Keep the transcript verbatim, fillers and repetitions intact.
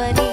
Jawa di